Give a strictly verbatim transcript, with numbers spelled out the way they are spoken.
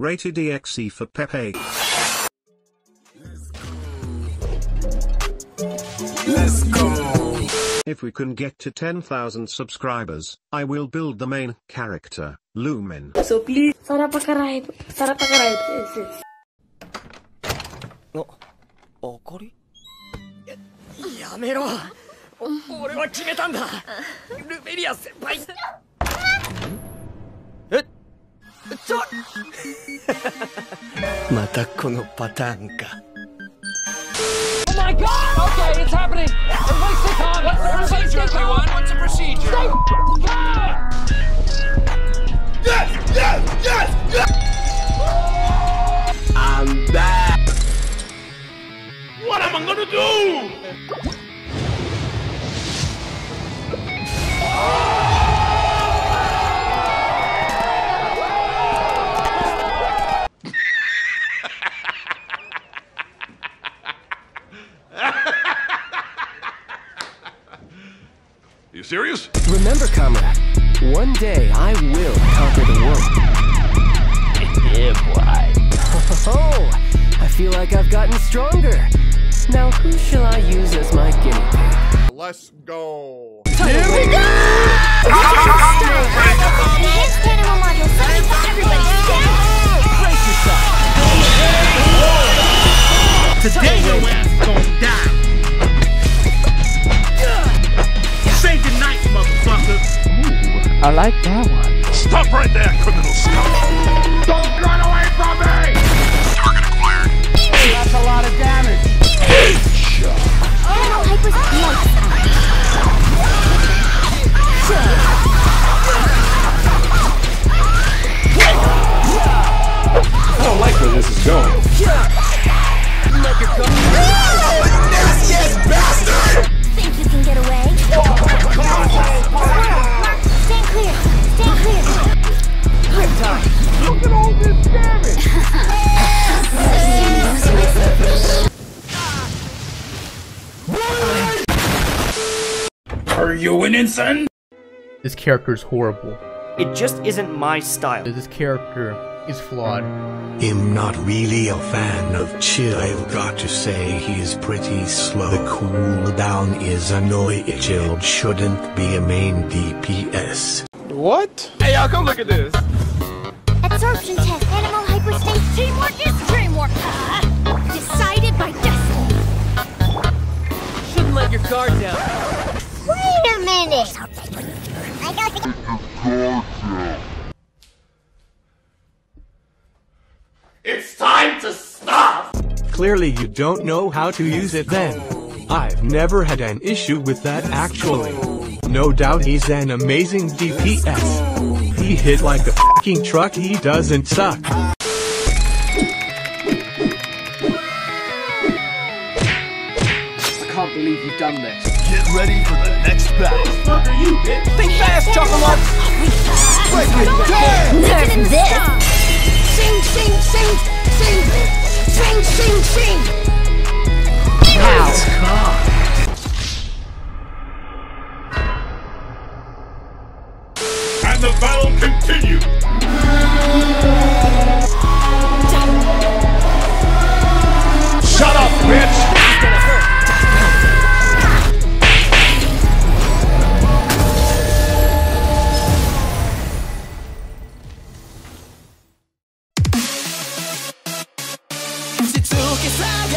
Rated E X E for Pepe. Let's go. Let's go. If we can get to ten thousand subscribers, I will build the main character, Lumen. So please, Sarah Pakarayb, Sarah Pakarayb. No. Okori? Yamero. Ore wa kimetan da. Lumeria senpai. Eh? ちょっまたこのパターンか Oh my god! Okay, it's happening! Everybody's stick on! What's the procedure, everyone? What's the procedure? Stay calm! Yes! Yes! Yes! Yes! I'm back! What am I gonna do? Oh! You serious? Remember, comrade, one day I will conquer the world. Yeah, boy. Oh, I feel like I've gotten stronger. Now, who shall I use as my guinea pig? Let's go. Here we go! Everybody stand up! Today your ass gonna die. I like that one. Stop right there, criminal scum! Don't run away from me! Target acquired. That's a lot of damage. Headshot. Oh, it was close. I don't like where this is going. Let your gun. Nasty ass bastard! Think you can get away? Oh, stand clear! Stand clear! Good time! Look at all this damage! Are you winning, son? This character is horrible. It just isn't my style. This character is flawed. I'm not really a fan of Childe. I've got to say he is pretty slow. The cooldown is annoying. Childe shouldn't be a main D P S. What? Hey y'all, come look at this. Absorption test. Animal hyperspace. Dreamwork is dreamwork. Uh, decided by destiny. Shouldn't let your guard down. Wait a minute. I got the guard down. It's time to stop! Clearly you don't know how to use it then. I've never had an issue with that actually. No doubt he's an amazing D P S. He hit like a f***ing truck, he doesn't suck. I can't believe you've done this. Get ready for the next battle. Who the fuck are you, bitch? Think fast, Chocolate! Break it! Nerf this! Sing, sing, sing, sing, sing, sing, sing. Wow. And the battle continues. Shut up, bitch. It's okay.